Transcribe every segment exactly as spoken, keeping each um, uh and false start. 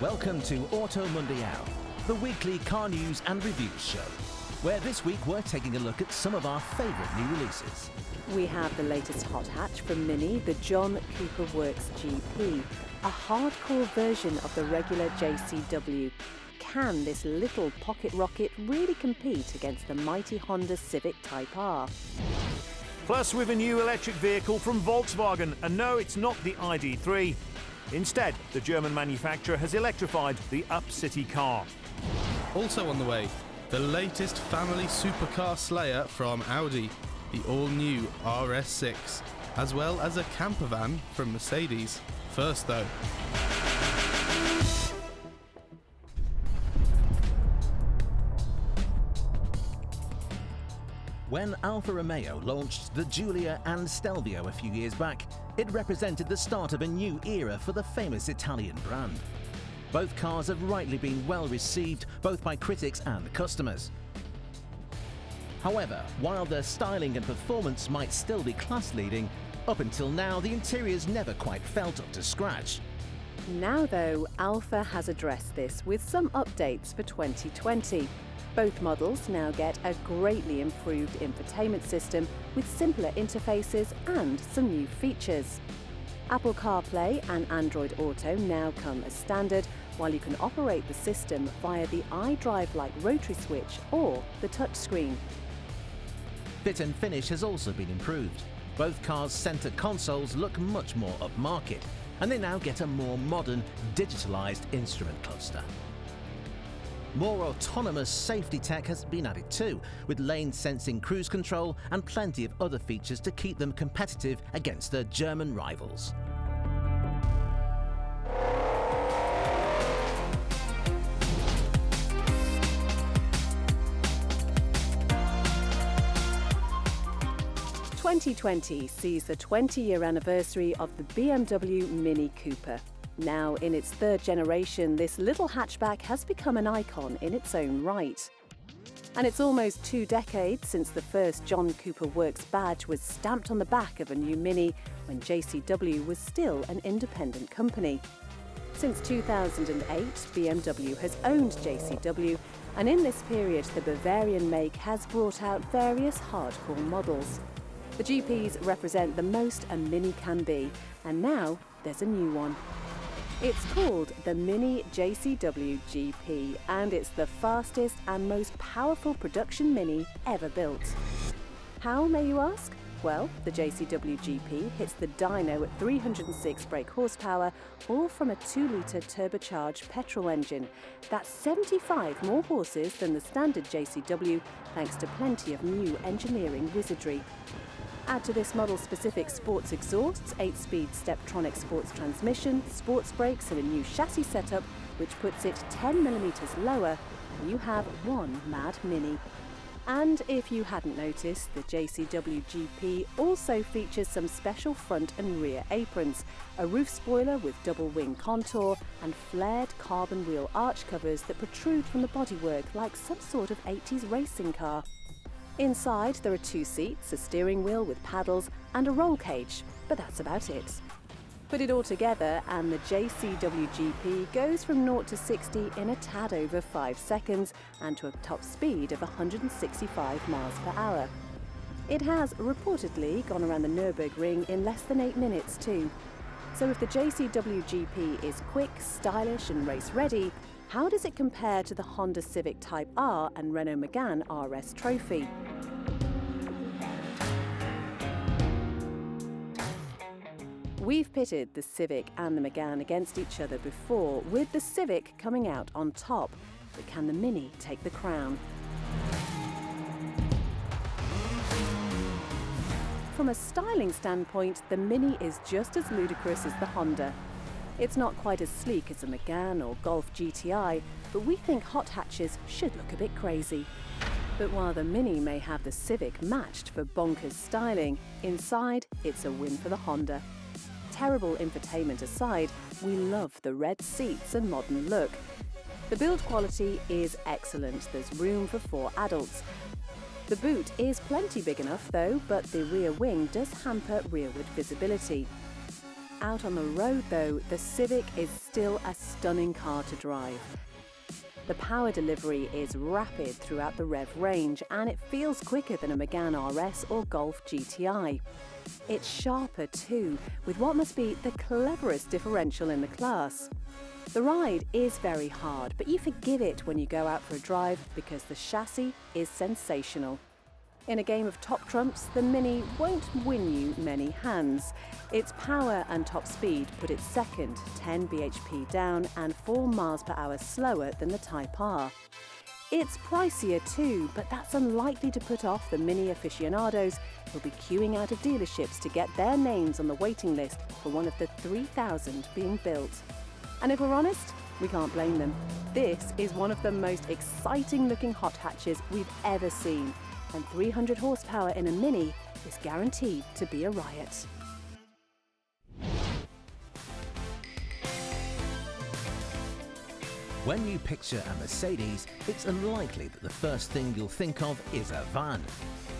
Welcome to Auto Mundial, the weekly car news and reviews show, where this week we're taking a look at some of our favourite new releases. We have the latest hot hatch from Mini, the John Cooper Works G P, a hardcore version of the regular J C W. Can this little pocket rocket really compete against the mighty Honda Civic Type R? Plus, with a new electric vehicle from Volkswagen, and no, it's not the I D three. Instead, the German manufacturer has electrified the U P city car. Also on the way, the latest family supercar slayer from Audi, the all-new R S six, as well as a camper van from Mercedes. First, though. When Alfa Romeo launched the Giulia and Stelvio a few years back, it represented the start of a new era for the famous Italian brand. Both cars have rightly been well received, both by critics and customers. However, while their styling and performance might still be class-leading, up until now the interiors never quite felt up to scratch. Now though, Alfa has addressed this with some updates for twenty twenty. Both models now get a greatly improved infotainment system with simpler interfaces and some new features. Apple CarPlay and Android Auto now come as standard, while you can operate the system via the iDrive-like rotary switch or the touchscreen. Fit and finish has also been improved. Both cars' center consoles look much more upmarket, and they now get a more modern, digitalized instrument cluster. More autonomous safety tech has been added too, with lane-sensing cruise control and plenty of other features to keep them competitive against their German rivals. twenty twenty sees the twenty-year anniversary of the B M W Mini Cooper. Now in its third generation, this little hatchback has become an icon in its own right. And it's almost two decades since the first John Cooper Works badge was stamped on the back of a new Mini when J C W was still an independent company. Since two thousand eight, B M W has owned J C W, and in this period the Bavarian make has brought out various hardcore models. The G Ps represent the most a Mini can be, and now there's a new one. It's called the Mini J C W G P, and it's the fastest and most powerful production Mini ever built. How, may you ask? Well, the J C W G P hits the dyno at three hundred and six brake horsepower, all from a two litre turbocharged petrol engine. That's seventy-five more horses than the standard J C W, thanks to plenty of new engineering wizardry. Add to this model-specific sports exhausts, eight-speed Steptronic sports transmission, sports brakes and a new chassis setup, which puts it ten millimetres lower, and you have one mad Mini. And if you hadn't noticed, the J C W G P also features some special front and rear aprons, a roof spoiler with double wing contour and flared carbon wheel arch covers that protrude from the bodywork like some sort of eighties racing car. Inside there are two seats, a steering wheel with paddles and a roll cage, but that's about it. Put it all together and the J C W G P goes from zero to sixty in a tad over five seconds and to a top speed of one hundred and sixty-five miles per hour. It has reportedly gone around the Nürburgring in less than eight minutes too. So if the J C W G P is quick, stylish and race ready, how does it compare to the Honda Civic Type R and Renault Megane R S Trophy? We've pitted the Civic and the Megane against each other before, with the Civic coming out on top. But can the Mini take the crown? From a styling standpoint, the Mini is just as ludicrous as the Honda. It's not quite as sleek as a Megane or Golf G T I, but we think hot hatches should look a bit crazy. But while the Mini may have the Civic matched for bonkers styling, inside it's a win for the Honda. Terrible infotainment aside, we love the red seats and modern look. The build quality is excellent, there's room for four adults. The boot is plenty big enough though, but the rear wing does hamper rearward visibility. Out on the road though, the Civic is still a stunning car to drive. The power delivery is rapid throughout the rev range and it feels quicker than a Megane R S or Golf G T I. It's sharper too, with what must be the cleverest differential in the class. The ride is very hard, but you forgive it when you go out for a drive because the chassis is sensational. In a game of top trumps, the Mini won't win you many hands. Its power and top speed put it second, ten B H P down and four miles per hour slower than the Type R. It's pricier too, but that's unlikely to put off the Mini aficionados who'll be queuing out of dealerships to get their names on the waiting list for one of the three thousand being built. And if we're honest, we can't blame them. This is one of the most exciting looking hot hatches we've ever seen. And three hundred horsepower in a Mini is guaranteed to be a riot. When you picture a Mercedes, it's unlikely that the first thing you'll think of is a van.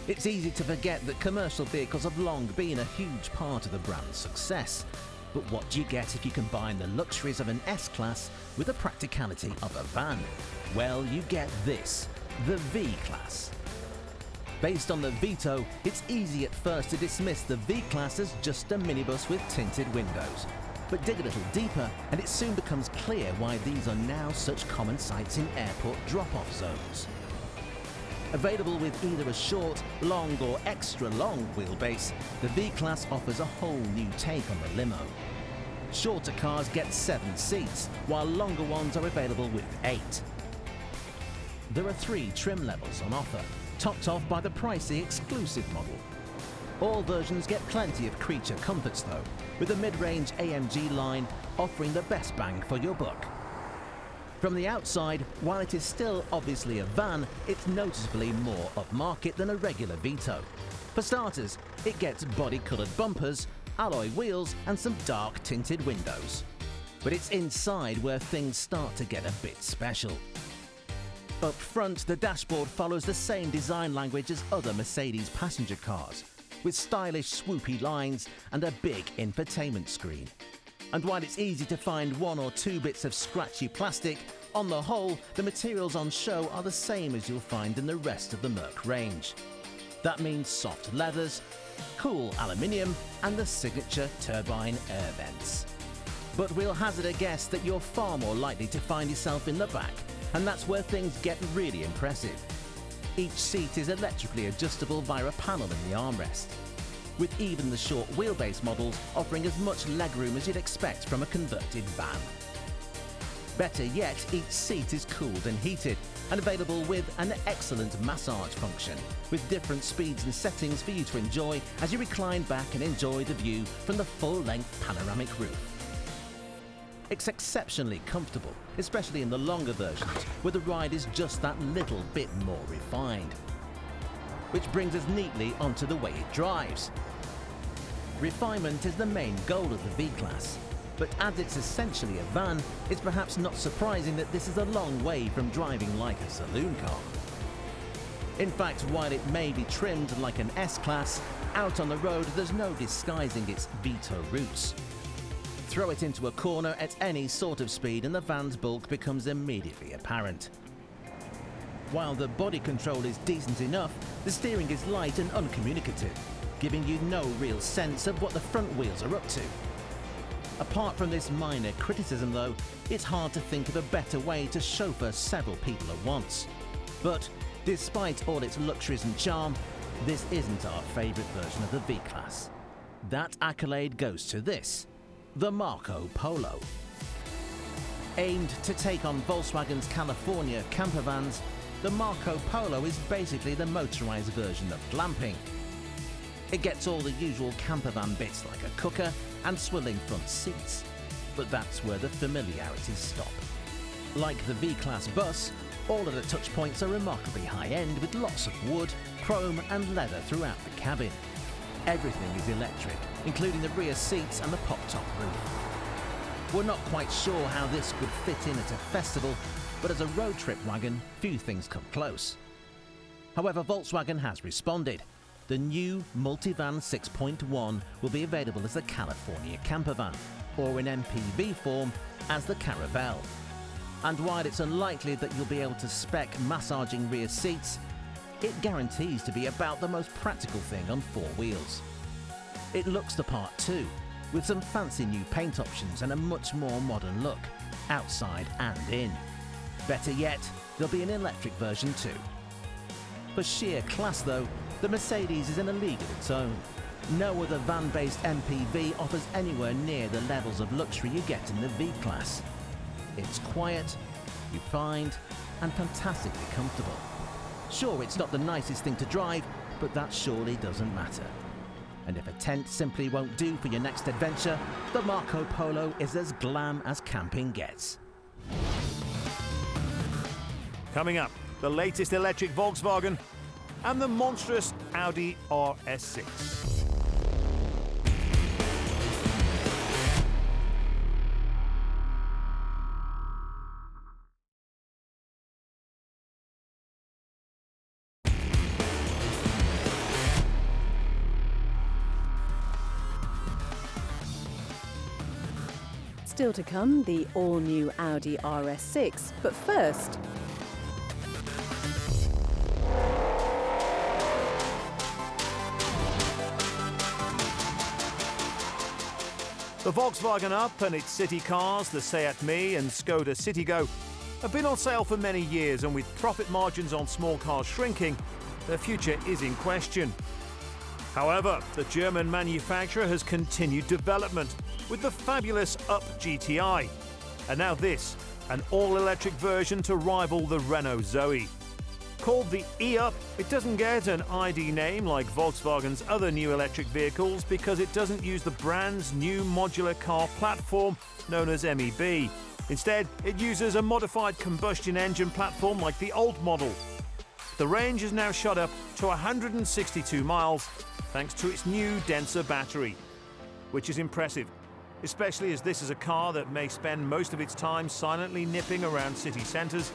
It's easy to forget that commercial vehicles have long been a huge part of the brand's success. But what do you get if you combine the luxuries of an S-Class with the practicality of a van? Well, you get this, the V-Class. Based on the Vito, it's easy at first to dismiss the V-Class as just a minibus with tinted windows. But dig a little deeper and it soon becomes clear why these are now such common sights in airport drop-off zones. Available with either a short, long or extra long wheelbase, the V-Class offers a whole new take on the limo. Shorter cars get seven seats, while longer ones are available with eight. There are three trim levels on offer, topped off by the pricey exclusive model. All versions get plenty of creature comforts though, with the mid-range A M G line offering the best bang for your buck. From the outside, while it is still obviously a van, it's noticeably more upmarket than a regular Vito. For starters, it gets body-coloured bumpers, alloy wheels and some dark tinted windows. But it's inside where things start to get a bit special. Up front, the dashboard follows the same design language as other Mercedes passenger cars, with stylish swoopy lines and a big infotainment screen. And while it's easy to find one or two bits of scratchy plastic, on the whole, the materials on show are the same as you'll find in the rest of the Merc range. That means soft leathers, cool aluminium, and the signature turbine air vents. But we'll hazard a guess that you're far more likely to find yourself in the back, and that's where things get really impressive. Each seat is electrically adjustable via a panel in the armrest, with even the short wheelbase models offering as much legroom as you'd expect from a converted van. Better yet, each seat is cooled and heated, and available with an excellent massage function, with different speeds and settings for you to enjoy as you recline back and enjoy the view from the full-length panoramic roof. It's exceptionally comfortable, especially in the longer versions, where the ride is just that little bit more refined. Which brings us neatly onto the way it drives. Refinement is the main goal of the V-Class, but as it's essentially a van, it's perhaps not surprising that this is a long way from driving like a saloon car. In fact, while it may be trimmed like an S-Class, out on the road there's no disguising its Vito roots. Throw it into a corner at any sort of speed and the van's bulk becomes immediately apparent. While the body control is decent enough, the steering is light and uncommunicative, giving you no real sense of what the front wheels are up to. Apart from this minor criticism though, it's hard to think of a better way to chauffeur several people at once. But despite all its luxuries and charm, this isn't our favourite version of the V-Class. That accolade goes to this. The Marco Polo. Aimed to take on Volkswagen's California camper vans, the Marco Polo is basically the motorised version of glamping. It gets all the usual camper van bits like a cooker and swilling front seats, but that's where the familiarities stop. Like the V-Class bus, all of the touch points are remarkably high-end with lots of wood, chrome and leather throughout the cabin. Everything is electric, including the rear seats and the pop-top roof. We're not quite sure how this could fit in at a festival, but as a road trip wagon, few things come close. However, Volkswagen has responded. the new Multivan six point one will be available as a California campervan, or in M P V form as the Caravelle. And while it's unlikely that you'll be able to spec massaging rear seats, it guarantees to be about the most practical thing on four wheels. It looks the part too, with some fancy new paint options and a much more modern look, outside and in. Better yet, there'll be an electric version too. For sheer class though, the Mercedes is in a league of its own. No other van-based M P V offers anywhere near the levels of luxury you get in the V-Class. It's quiet, refined, and fantastically comfortable. Sure, it's not the nicest thing to drive, but that surely doesn't matter. And if a tent simply won't do for your next adventure, the Marco Polo is as glam as camping gets. Coming up, the latest electric Volkswagen and the monstrous Audi R S six. Still to come, the all-new Audi R S six, but first... The Volkswagen Up and its city cars, the SEAT Mii and Skoda Citigo, have been on sale for many years, and with profit margins on small cars shrinking, their future is in question. However, the German manufacturer has continued development with the fabulous U P G T I, and now this, an all-electric version to rival the Renault Zoe. Called the E U P, it doesn't get an I D name like Volkswagen's other new electric vehicles because it doesn't use the brand's new modular car platform known as M E B. Instead, it uses a modified combustion engine platform like the old model. The range is now shot up to one hundred sixty-two miles thanks to its new, denser battery, which is impressive, especially as this is a car that may spend most of its time silently nipping around city centres.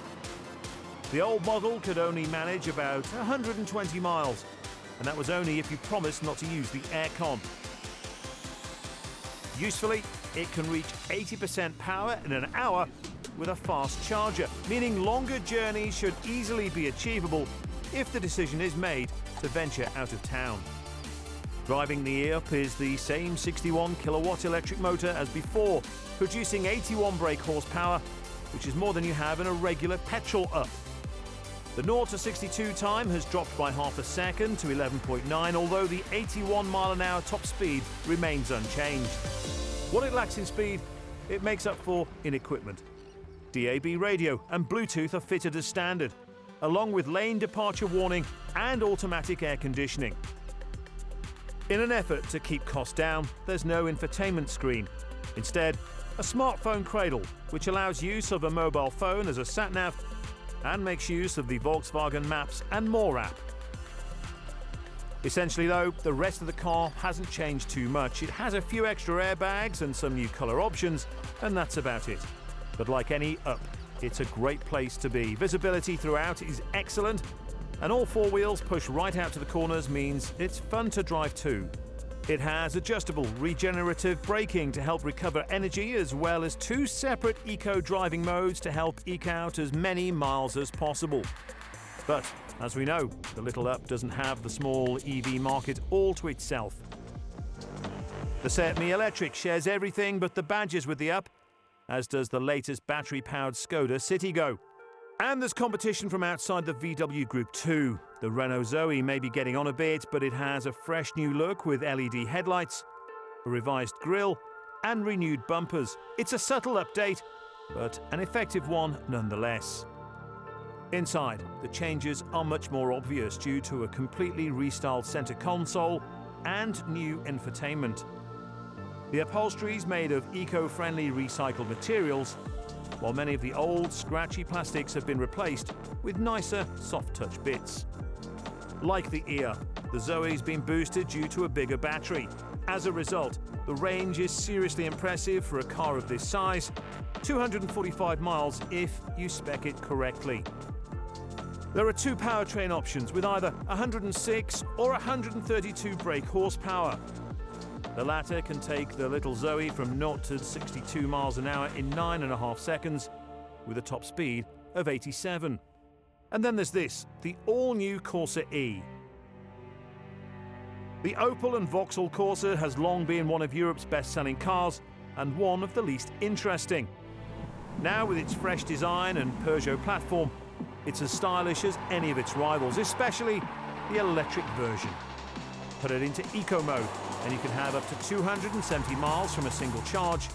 The old model could only manage about one hundred twenty miles, and that was only if you promised not to use the aircon. Usefully, it can reach eighty percent power in an hour with a fast charger, meaning longer journeys should easily be achievable if the decision is made to venture out of town. Driving the E U P is the same sixty-one kilowatt electric motor as before, producing eighty-one brake horsepower, which is more than you have in a regular petrol U P. The zero to sixty-two time has dropped by half a second to eleven point nine, although the eighty-one mile an hour top speed remains unchanged. What it lacks in speed, it makes up for in equipment. D A B radio and Bluetooth are fitted as standard, along with lane departure warning and automatic air conditioning. In an effort to keep costs down, there's no infotainment screen. Instead, a smartphone cradle, which allows use of a mobile phone as a sat-nav and makes use of the Volkswagen Maps and More app. Essentially, though, the rest of the car hasn't changed too much. It has a few extra airbags and some new colour options, and that's about it. But like any U P, it's a great place to be. Visibility throughout is excellent, and all four wheels pushed right out to the corners means it's fun to drive too. It has adjustable regenerative braking to help recover energy, as well as two separate eco-driving modes to help eke out as many miles as possible. But, as we know, the little U P doesn't have the small E V market all to itself. The SEAT Mii Electric shares everything but the badges with the U P, as does the latest battery-powered Skoda Citigo. And there's competition from outside the V W Group too. The Renault Zoe may be getting on a bit, but it has a fresh new look with L E D headlights, a revised grille, and renewed bumpers. It's a subtle update, but an effective one nonetheless. Inside, the changes are much more obvious due to a completely restyled center console and new infotainment. The upholstery is made of eco-friendly recycled materials, while many of the old, scratchy plastics have been replaced with nicer, soft-touch bits. Like the ear, the Zoe's been boosted due to a bigger battery. As a result, the range is seriously impressive for a car of this size, two hundred forty-five miles if you spec it correctly. There are two powertrain options with either one hundred and six or one hundred and thirty-two brake horsepower. The latter can take the little Zoe from zero to sixty-two miles an hour in nine and a half seconds, with a top speed of eighty-seven. And then there's this, the all-new Corsa E. The Opel and Vauxhall Corsa has long been one of Europe's best-selling cars and one of the least interesting. Now, with its fresh design and Peugeot platform, it's as stylish as any of its rivals, especially the electric version. Put it into eco mode, and you can have up to two hundred and seventy miles from a single charge,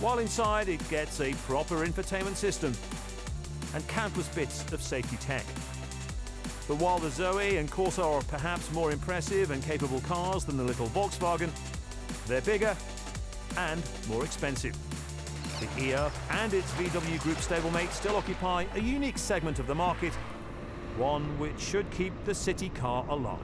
while inside it gets a proper infotainment system and countless bits of safety tech. But while the Zoe and Corsa are perhaps more impressive and capable cars than the little Volkswagen, they're bigger and more expensive. The E U P and its V W Group stablemate still occupy a unique segment of the market, one which should keep the city car alive.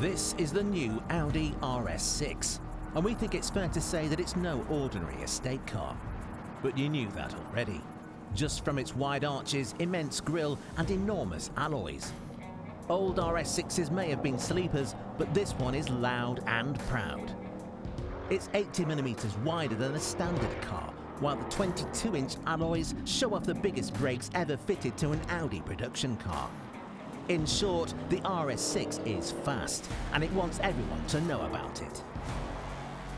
This is the new Audi R S six, and we think it's fair to say that it's no ordinary estate car. But you knew that already, just from its wide arches, immense grille and enormous alloys. Old R S sixes may have been sleepers, but this one is loud and proud. It's eighty millimetres wider than a standard car, while the twenty-two inch alloys show off the biggest brakes ever fitted to an Audi production car. In short, the R S six is fast, and it wants everyone to know about it.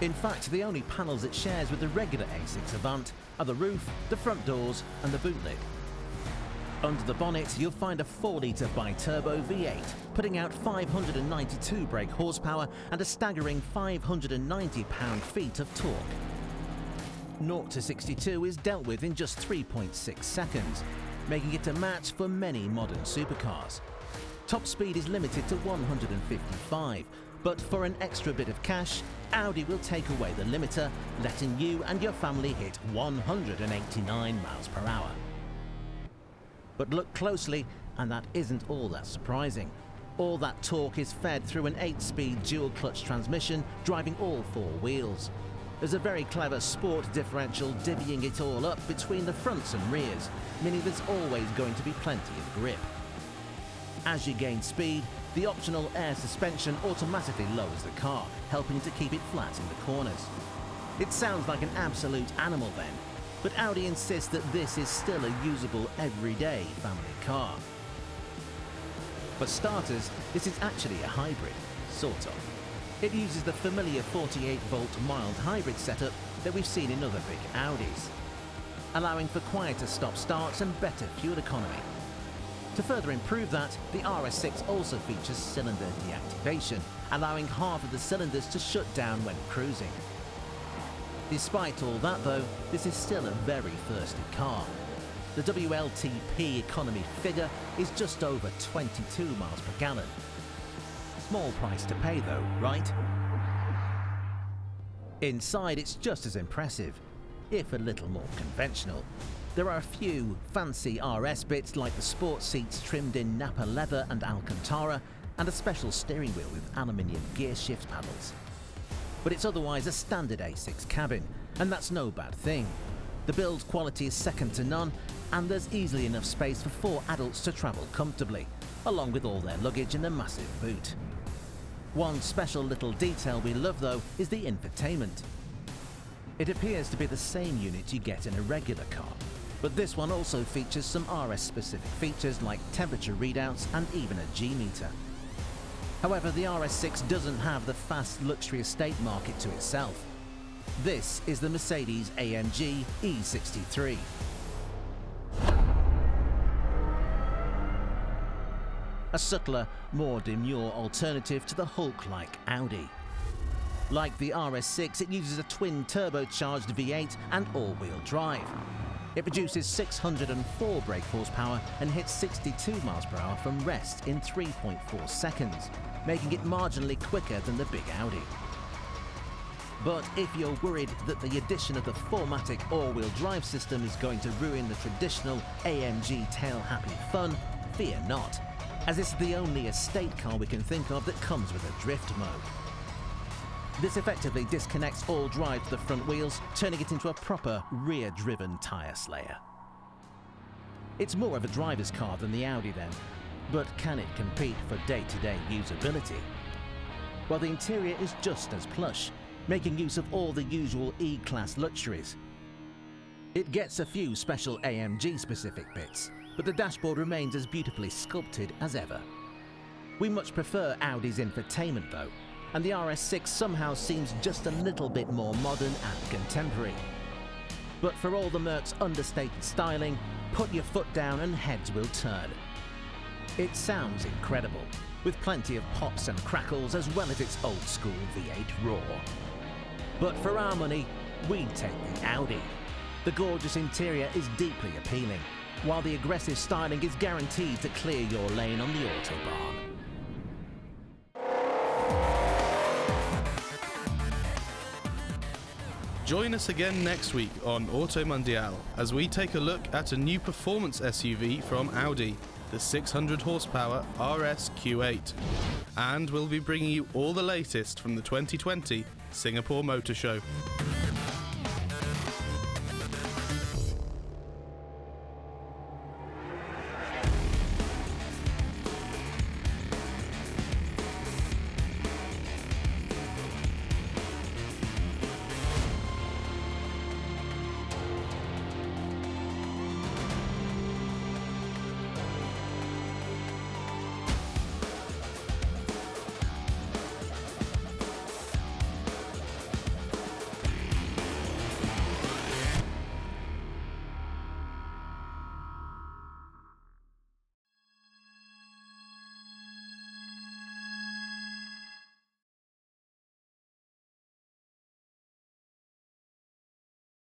In fact, the only panels it shares with the regular A six Avant are the roof, the front doors and the boot lid. Under the bonnet, you'll find a four litre bi-turbo V eight, putting out five hundred and ninety-two brake horsepower and a staggering five hundred and ninety pound-feet of torque. zero to sixty-two is dealt with in just three point six seconds, making it a match for many modern supercars. Top speed is limited to one hundred and fifty-five, but for an extra bit of cash, Audi will take away the limiter, letting you and your family hit one hundred and eighty-nine miles per hour. But look closely, and that isn't all that surprising. All that torque is fed through an eight-speed dual-clutch transmission, driving all four wheels. There's a very clever sport differential divvying it all up between the fronts and rears, meaning there's always going to be plenty of grip. As you gain speed, the optional air suspension automatically lowers the car, helping to keep it flat in the corners. It sounds like an absolute animal then, but Audi insists that this is still a usable everyday family car. For starters, this is actually a hybrid, sort of. It uses the familiar forty-eight volt mild hybrid setup that we've seen in other big Audis, allowing for quieter stop-starts and better fuel economy. To further improve that, the R S six also features cylinder deactivation, allowing half of the cylinders to shut down when cruising. Despite all that though, this is still a very thirsty car. The W L T P economy figure is just over twenty-two miles per gallon. Small price to pay though, right? Inside it's just as impressive, if a little more conventional. There are a few fancy R S bits like the sports seats trimmed in Napa leather and Alcantara, and a special steering wheel with aluminium gear shift paddles. But it's otherwise a standard A six cabin, and that's no bad thing. The build quality is second to none, and there's easily enough space for four adults to travel comfortably, along with all their luggage and a massive boot. One special little detail we love though is the infotainment. It appears to be the same unit you get in a regular car, but this one also features some R S-specific features like temperature readouts and even a G meter. However, the R S six doesn't have the fast luxury estate market to itself. This is the Mercedes A M G E sixty-three. A subtler, more demure alternative to the Hulk-like Audi. Like the R S six, it uses a twin-turbocharged V eight and all-wheel drive. It produces six hundred and four brake horsepower and hits sixty-two miles per hour from rest in three point four seconds, making it marginally quicker than the big Audi. But if you're worried that the addition of the four matic all-wheel drive system is going to ruin the traditional A M G tail-happy fun, fear not. as it's the only estate car we can think of that comes with a drift mode. This effectively disconnects all drive to the front wheels, turning it into a proper rear-driven tyre slayer. It's more of a driver's car than the Audi then, but can it compete for day-to-day usability? Well, the interior is just as plush, making use of all the usual E-Class luxuries. It gets a few special A M G-specific bits, but the dashboard remains as beautifully sculpted as ever. We much prefer Audi's infotainment though, and the R S six somehow seems just a little bit more modern and contemporary. But for all the Merc's understated styling, put your foot down and heads will turn. It sounds incredible, with plenty of pops and crackles as well as its old-school V eight roar. But for our money, we'd take the Audi. The gorgeous interior is deeply appealing, while the aggressive styling is guaranteed to clear your lane on the Autobahn. Join us again next week on Auto Mundial as we take a look at a new performance S U V from Audi, the six hundred horsepower R S Q eight. And we'll be bringing you all the latest from the twenty twenty Singapore Motor Show.